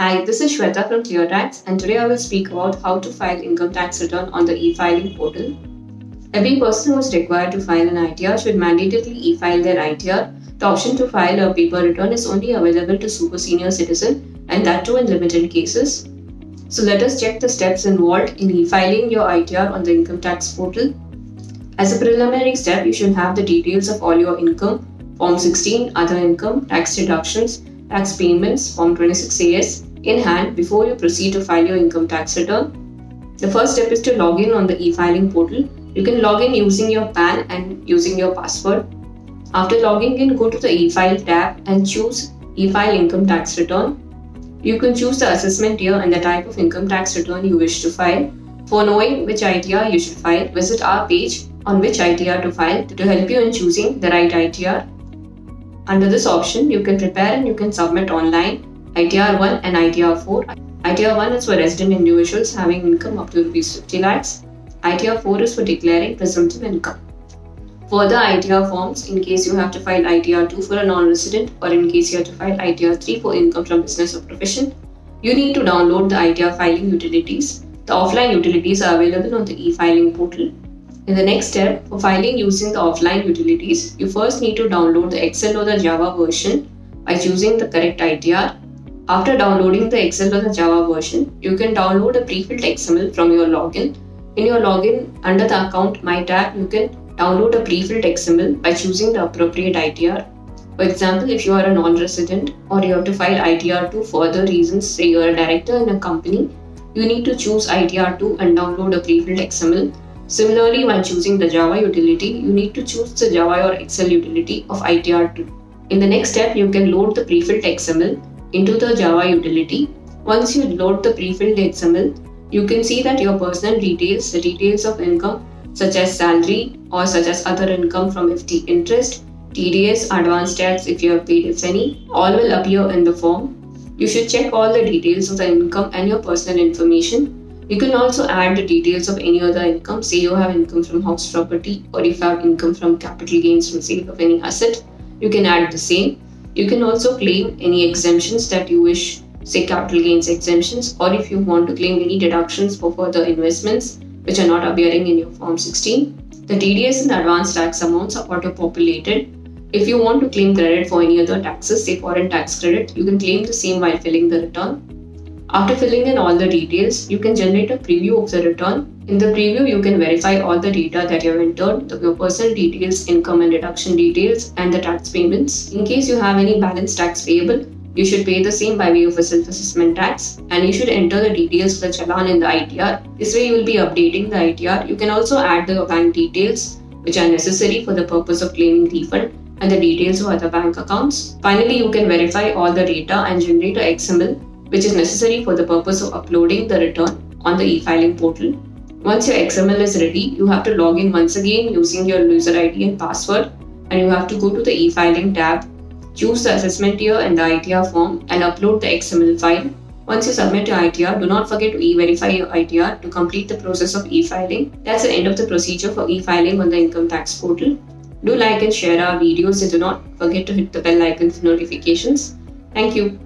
Hi, this is Shweta from ClearTax, and today I will speak about how to file income tax return on the e-filing portal. Every person who is required to file an ITR should mandatorily e-file their ITR. The option to file a paper return is only available to super senior citizen, and that too in limited cases. So let us check the steps involved in e-filing your ITR on the income tax portal. As a preliminary step, you should have the details of all your income, Form 16, other income, tax deductions, tax payments, Form 26AS, in hand before you proceed to file your income tax return. The first step is to log in on the e-filing portal. You can log in using your PAN and using your password. After logging in, go to the e-file tab and choose e-file income tax return. You can choose the assessment year and the type of income tax return you wish to file. For knowing which ITR you should file, visit our page on which ITR to file to help you in choosing the right ITR. Under this option, you can prepare and you can submit online ITR 1 and ITR 4. ITR 1 is for resident individuals having income up to Rs 50 lakhs. ITR 4 is for declaring presumptive income. Further ITR forms in case you have to file ITR 2 for a non-resident or in case you have to file ITR 3 for income from business or profession. You need to download the ITR filing utilities. The offline utilities are available on the e-filing portal. In the next step, for filing using the offline utilities, you first need to download the Excel or the Java version by choosing the correct ITR. After downloading the Excel or the Java version, you can download a pre-filled XML from your login. In your login, under the Account My tab, you can download a pre-filled XML by choosing the appropriate ITR. For example, if you are a non-resident or you have to file ITR 2 for other reasons, say you are a director in a company, you need to choose ITR 2 and download a pre-filled XML. Similarly, when choosing the Java utility, you need to choose the Java or Excel utility of ITR 2. In the next step, you can load the pre-filled XML into the Java utility. Once you load the pre-filled XML, you can see that your personal details, the details of income such as salary or such as other income from FD interest, TDS, advanced tax if you have paid if any, all will appear in the form. You should check all the details of the income and your personal information. You can also add the details of any other income, say you have income from house property or if you have income from capital gains from sale of any asset, you can add the same. You can also claim any exemptions that you wish, say capital gains exemptions, or if you want to claim any deductions for further investments which are not appearing in your Form 16. The TDS and advanced tax amounts are auto-populated. If you want to claim credit for any other taxes, say foreign tax credit, you can claim the same while filling the return. After filling in all the details, you can generate a preview of the return. In the preview, you can verify all the data that you have entered, your personal details, income and deduction details, and the tax payments. In case you have any balance tax payable, you should pay the same by way of a self-assessment tax, and you should enter the details of the challan in the ITR. This way you will be updating the ITR. You can also add the bank details which are necessary for the purpose of claiming refund and the details of other bank accounts. Finally, you can verify all the data and generate an XML which is necessary for the purpose of uploading the return on the e-filing portal. Once your XML is ready, you have to log in once again using your user ID and password, and you have to go to the e-filing tab. Choose the assessment year and the ITR form and upload the XML file. Once you submit your ITR, do not forget to e-verify your ITR to complete the process of e-filing. That's the end of the procedure for e-filing on the income tax portal. Do like and share our videos and do not forget to hit the bell icon for notifications. Thank you.